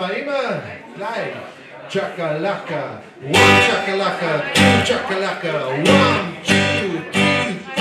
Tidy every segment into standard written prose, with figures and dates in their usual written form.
Habaima, like chakalaka, one chakalaka, two chakalaka, 1, 2, 3, 4.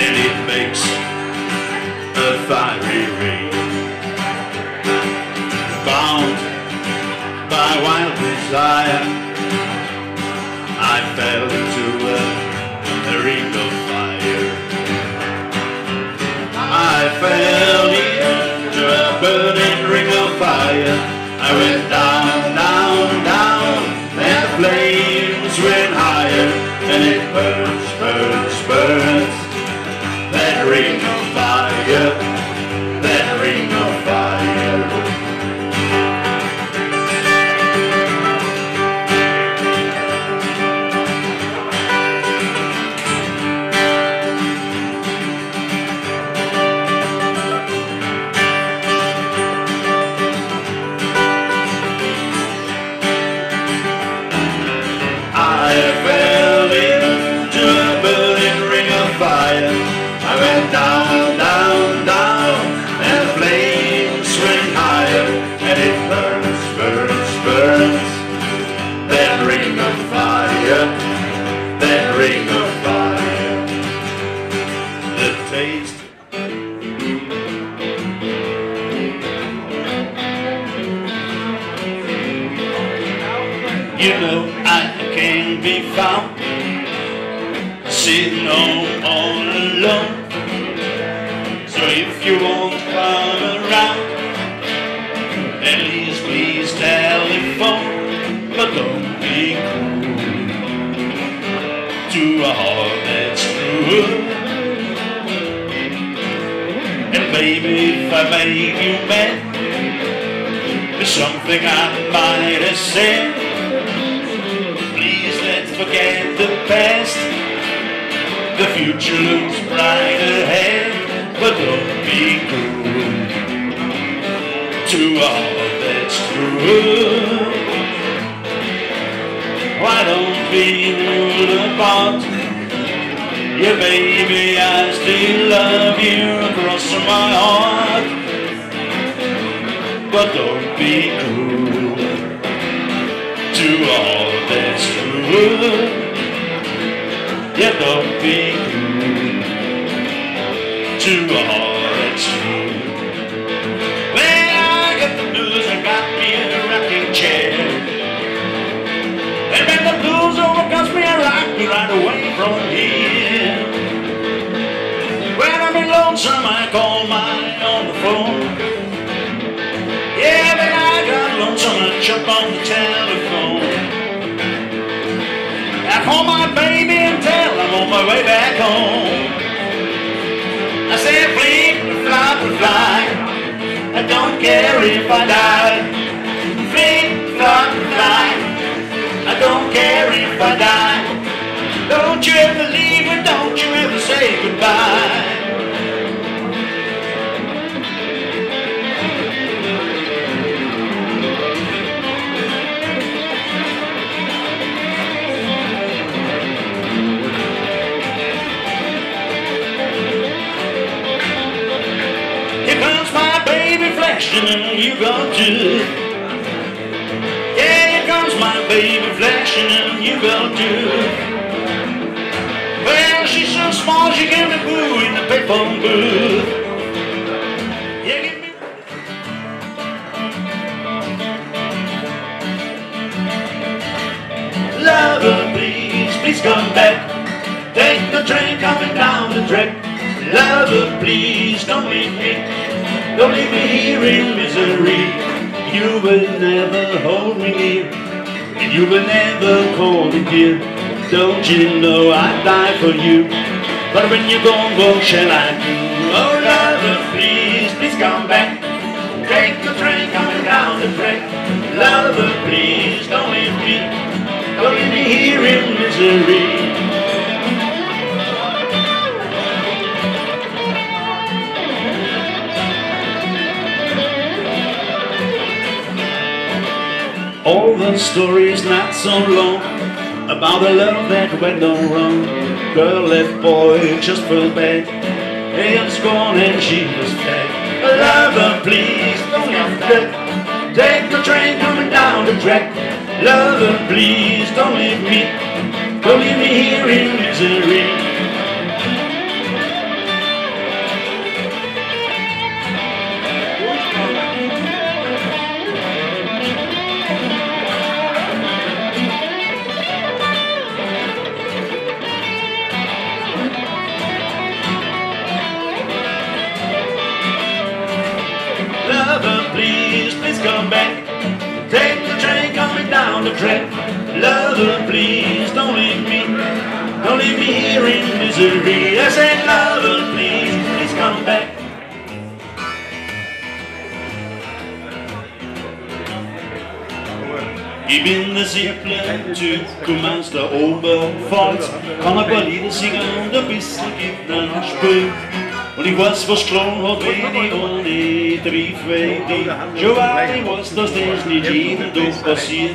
And it makes a fiery rain, bound by wild desire, I fell into a ring of fire. I fell into a burning ring of fire. I went down, down, down, and the flames went higher. And it burns, burns, burns, that ring of fire, that ring of fire. You know I can be found sitting home all alone. So if you won't come around, at least please telephone. But don't be cool to a heart that's true. And baby, if I make you mad, there's something I might have said. Forget the past, the future looks bright ahead, but don't be cruel to all that's true. Why don't be ruled apart? Yeah, baby, I still love you across my heart, but don't be cruel to all that's true. Yeah, don't be good to all that's true. Well, I got the blues and got me in a rocking chair. And when the blues overcomes me, I rock me right away from here. When I'm lonesome, I call mine on the phone. Yeah, when I got lonesome, I jump on the telephone. I call my baby and tell her I'm on my way back home. I say, flee, fly, fly, I don't care if I die. Flee, fly, fly. don't care if I die. Don't you ever leave me, don't you ever say goodbye. You got to, yeah, here comes my baby flashing, and you got to. Well, she's so small, she can be boo in the payphone booth. Lover, please, please come back. Take the train coming down the track. Lover, please, don't leave me. Don't leave me here in misery. You will never hold me near, and you will never call me dear. Don't you know I'd die for you, but when you're gone, what shall I do? Oh, lover, please, please come back. Take the train coming down the track. Lover, please, don't leave me. Don't leave me here in misery. All the stories not so long about the love that went no wrong. Girl left boy just fell back. He was gone and she was back. Lover, please don't leave me. Take the train coming down the track. Lover, please don't leave me. Don't leave me here in misery. Lover, please, please come back. Take the train coming down the track. Lover, please, don't leave me. Don't leave me here in misery. I said, lover, please, please come back. Ich bin der Zirkle-Typ, du meinst der Oberpfalz. Kann ein paar Lieder singen und ein bisschen Gitarre spielen. Und ich weiß, was geklungen hat, wenn ich ohne triff, weil ich schon weiß, dass das nicht jedem Tag passiert.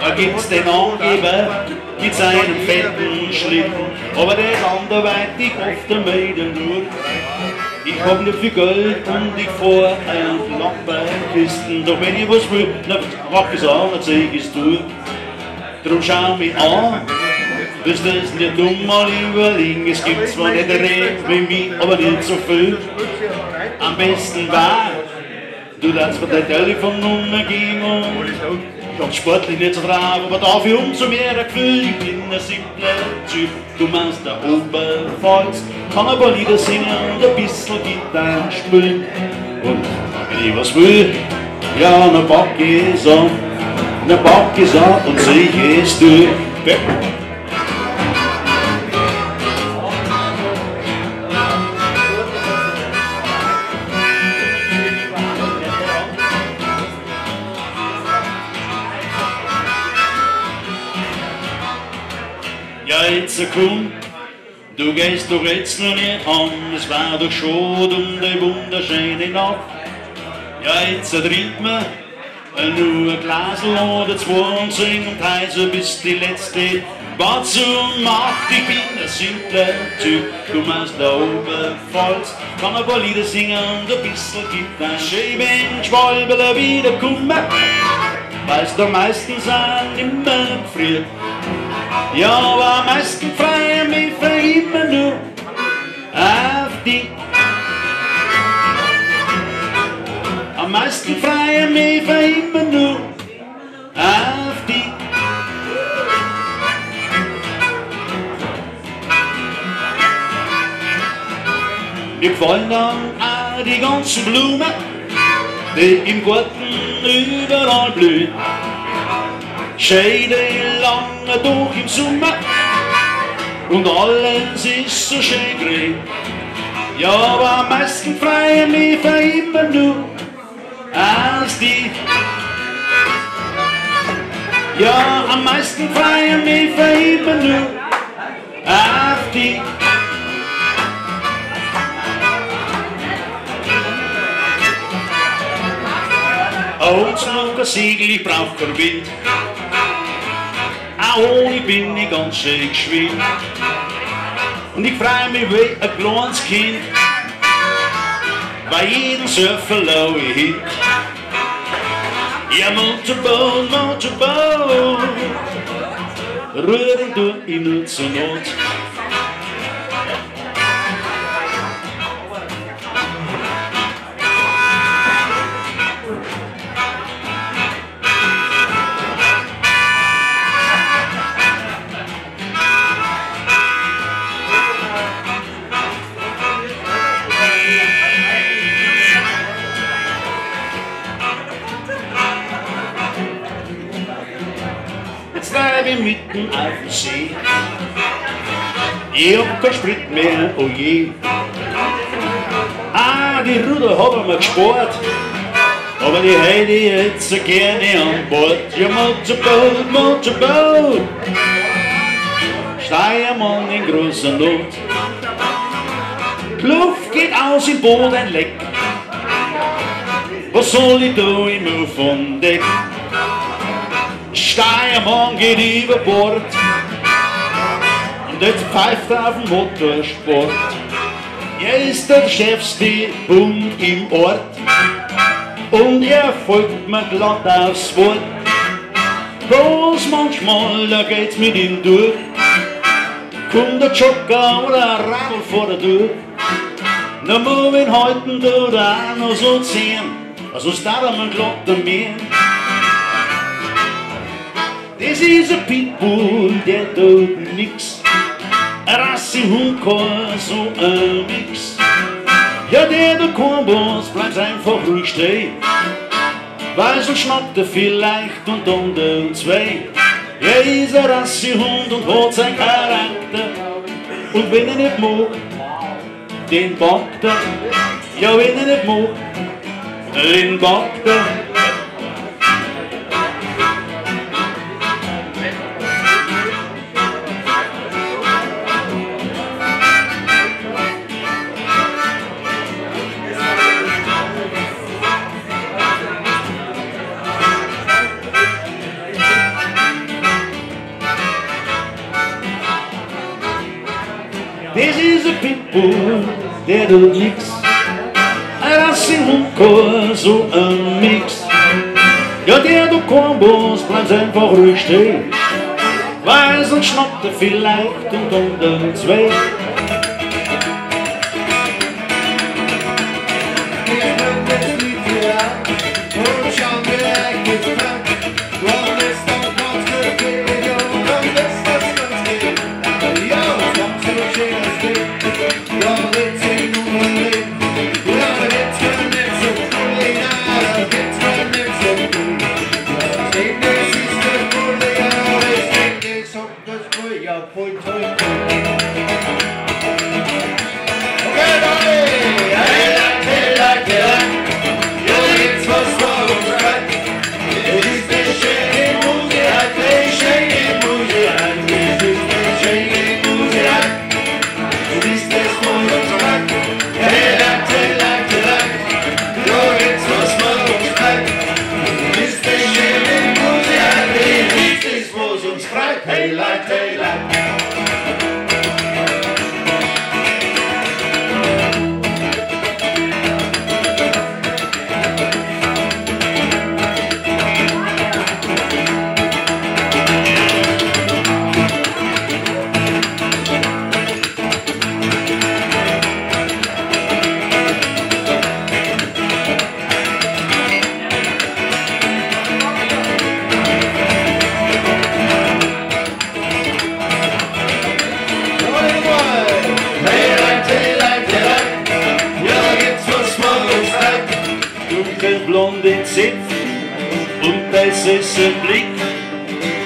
Da gibt's den Angeber, gibt's einen fetten Schlitten, aber der ist anderweitig oft der Mädel nur. Ich hab nicht viel Geld und ich fahr entlang bei Küsten. Doch wenn ich was will, dann mach ich's an, dann zeig ich's durch. Drum schau mich an, dass das nicht dumm mal überlegen. Es gibt zwar nicht recht wie mich, aber nicht so viel. Am besten war, du darfst mir deine Telefonnummer geben und ganz sportlich nicht so drauf, aber dafür umso mehr ein Gefühl. Ich bin ein simpler Typ, du meinst der Oberpfalz. Kann ein paar Lieder singen und ein bisschen Gitarre spielen. Und wenn ich was will, ja, dann pack ich's an. Dann pack ich's an und zieh ich's durch. Ja, jetzt komm, du gehst doch jetzt noch nicht an, es war doch schon die wunderschöne Nacht. Ja, jetzt trinkt man nur ein Glas oder zwei und sing und heiser bis die letzte Batze und Macht. Ich bin ein simpler Typ, du meinst der Oberpfalz, kann ein paar Lieder singen und ein bisschen Gitarre spielen. Wenn Schwalberler wiederkommen, weil's da meistens an immer friert. Ja, aber am meisten freue mich für immer nur auf dich. Am meisten freue mich für immer nur auf dich. Mir gefallen dann auch die ganzen Blumen, die im Garten überall blühen. Scheide lange durch im Sommer und alles ist so schön grün. Ja, aber am meisten freue mich für immer nur als dich. Ja, am meisten freue mich für immer nur auf dich. Holt's noch kein Segel, ich brauch kein Wind. Auch ohne bin ich ganz schön geschwind. Und ich freue mich wie ein kleines Kind. Bei jedem Surfen lau ich hin. Ja, Motorboot, Motorboot, rühr dich durch, ich nur zur Not. Jetzt bleib ich mitten auf dem See. Ich hab keinen Sprit mehr, oh je. Ah, die Ruder hab ich mir gespart, aber die hätte ich jetzt so gerne an Bord. Ja, Motorboot, Motorboot, Steiermann in großer Not. Die Luft geht aus, im Boot ein Leck. Was soll ich da immer von Deck? Steiermann geht über Bord und jetzt pfeift er auf den Motorsport. Er ist der schärfste Bum im Ort und er folgt mir glatt aufs Wort. Bloß manchmal, da geht's mit ihm durch, kommt der Jogger oder ein Radl vor der Tür. Na, muss ihn halten, tut er auch noch so ziehen, sonst darf er mir glatt am Meer. Das ist ein Pitbull, der tut nix. Ein Rassehundkorn, so ein Mix. Ja, der da kein Boss, bleibt einfach ruhig stehen. Weil so schnappt er vielleicht und unter und zwei. Er ist ein Rassehund und hat seinen Charakter. Und wenn er nicht mag, den bockt er. Ja, wenn er nicht mag, den bockt er. Das ist ein Pitbull, der tut nix. Ein Rassehundkorn, so ein Mix. Ja, der tut kein Boss, bleibt einfach ruhig stehen. Weil sonst schnappt er vielleicht und unter zwei. Blonde Zipf und das ist ein Blick,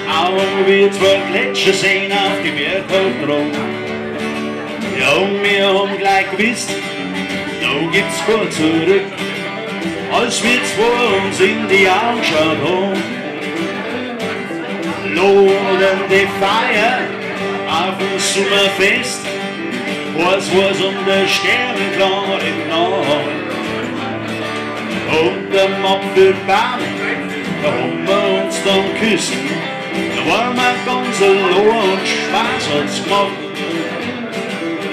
aber wir zwei Gletscher sehen auf die Berghof drum. Ja, und wir haben gleich gewusst, da gibt's kein Zurück, als wir zwei uns in die Augen schaut haben. Northern Defier auf dem Sommerfest, was war's um der Sternenklar im Norden. Und am Apfelbaum, da haben wir uns dann geküsst, da waren wir ganz allein und Spaß hat's gemacht.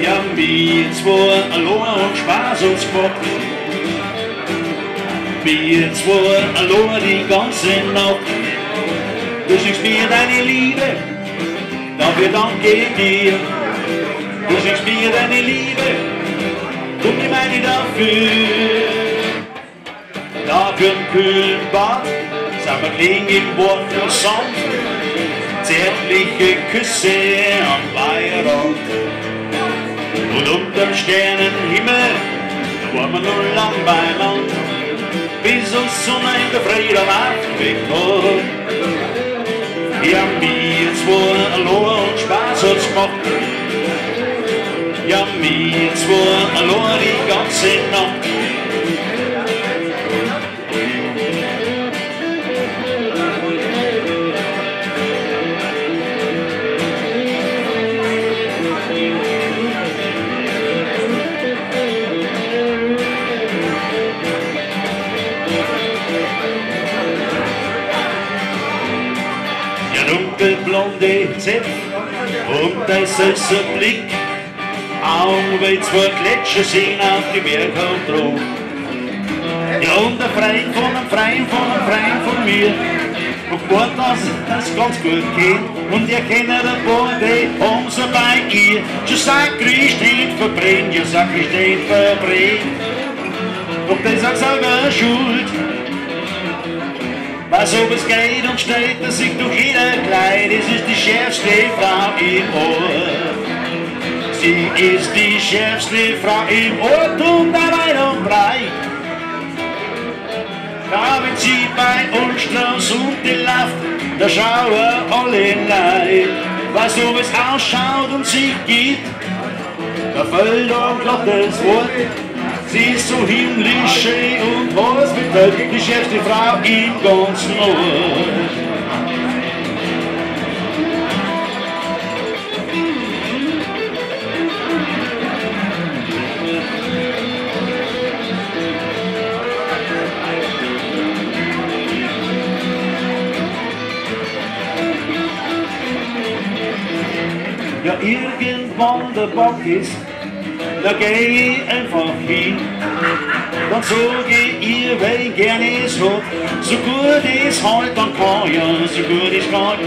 Ja, wir zwei allein und Spaß hat's gemacht. Wir zwei allein die ganze Nacht. Du schickst mir deine Liebe, dafür danke ich dir. Du schickst mir deine Liebe, und ich meine dafür. Nach dem kühlen Bad sind wir liegen im Wort und Sand, zärtliche Küsse am Weihrauch. Und unterm Sternenhimmel waren wir nur lang beieinander, bis uns Sonne in der Früh Nacht wegholt. Ja, wir zwei allein und Spaß hat's gemacht. Ja, wir zwei allein die ganze Nacht. Dunkelblonde Zipf und ein süßer Blick, auch wenn zwei Gletscher sind auf die Berge und Drum. Ja, und ein Freund von einem Freund von einem Freund von mir, und Gott, dass das ganz gut geht, und ihr kennt den Bode, umso bei ihr. Schon sag Christin verbrennt, ja sag Christin verbrennt, doch das ist auch selber schuld. Was ob es geht und steht, dass ich durch jeder Kleid, es ist die schärfste Frau im Ort. Sie ist die schärfste Frau im Ort und weit und breit. Da wenn sie bei uns strauß und die Lacht, da schauen alle leid. Was ob es ausschaut und sich gibt, da fällt ein glattes Wort. Sie ist so himmlisch schön und was bedeutet die schärfste Frau im ganzen Ort. Ja, irgendwann der Bock ist, da geh ich einfach hin, dann sag ich ihr, weil ich gerne es hat, so gut es halt dann kann, ja, so gut es kann,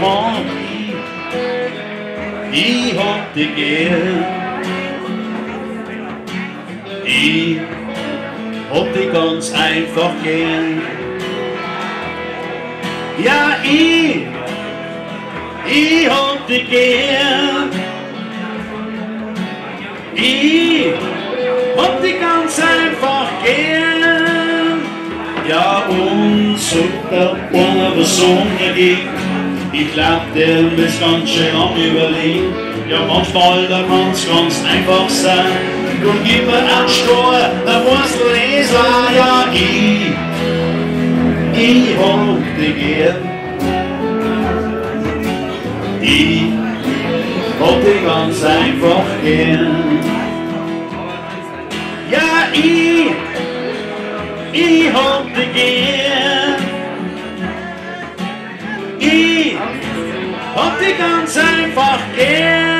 ich hab dich gern, ich hab dich ganz einfach gern, ja, ich hab dich gern, ich hab dich ganz einfach gern. Ja, und so der Bonner Sonne geht, ich glaub, der muss ganz schön am Überlegen. Ja, manchmal da kann's ganz einfach sein. Nun gib mir einen Stor, da musst du lesen. Ja, ich hab dich gern, ich hab dich ganz einfach gern. Ja, ich hab dich gern, ich hab dich ganz einfach gern.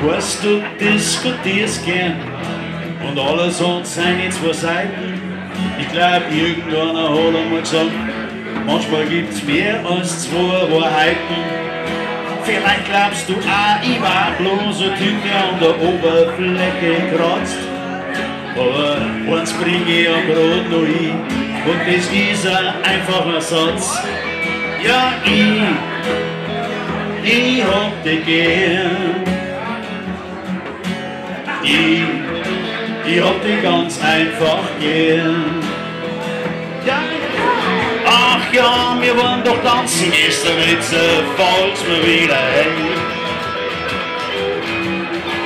Weißt du, diskutierst gern und alles hat seine zwei Seiten. Ich glaub, irgendeiner hat einmal gesagt, manchmal gibt's mehr als zwei Wahrheiten. Vielleicht glaubst du auch, ich war bloß ein Typ, der an der Oberfläche kratzt. Aber eins bring ich am Rad noch hin, und das ist ein einfacher Satz. Ja, he honked again. Die hoppt ihn ganz einfach gern. Ach ja, wir wollen doch tanzen, gestern Ritze, fallt's mir wieder ein.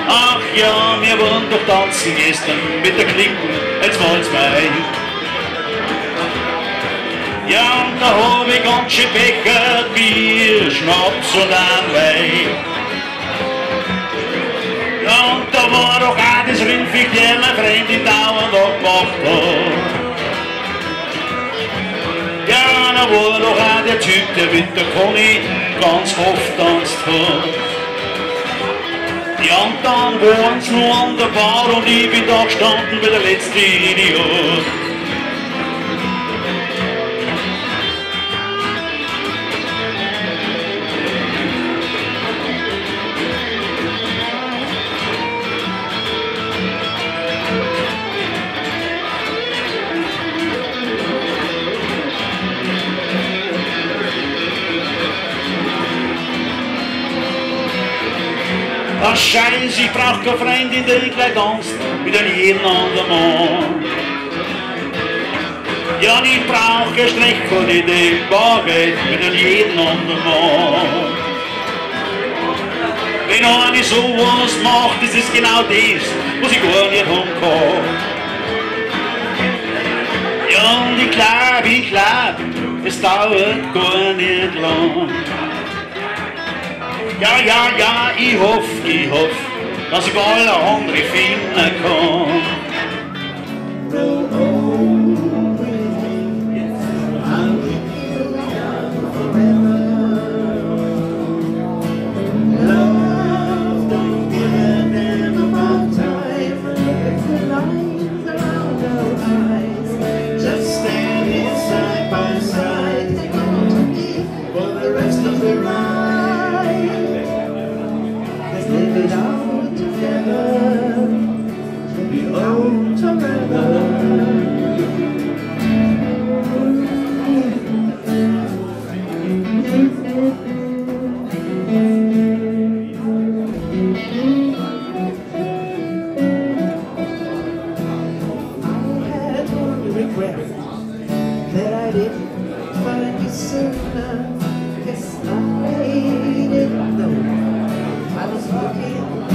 Ach ja, wir wollen doch tanzen, gestern mit der Klicken, jetzt fallt's mir ein. Ja, und da hab ich ganz schön Becher, Bier, Schnaps und ein Wein. Da war doch auch das Rindfick, der mein Freund die dauernd abgemacht hat. Ja, da war doch auch der Typ, der mit der Conny ganz oft tanzt hat. Ja, und dann waren's nur an der Bar und ich bin da gestanden wie der letzte Idiot. Ach Scheiß, ich brauch keine Freundin, die gleich tanzt mit einem jeden anderen Mann. Ja, und ich brauch keine Strecke, die bar geht mit einem jeden anderen Mann. Wenn einer sowas macht, ist es genau das, was ich gar nicht haben kann. Ja, und ich glaub, es dauert gar nicht lang. Ja, ich hoff, dass ich alle andere finden kann. Live it all together, be old together. Looking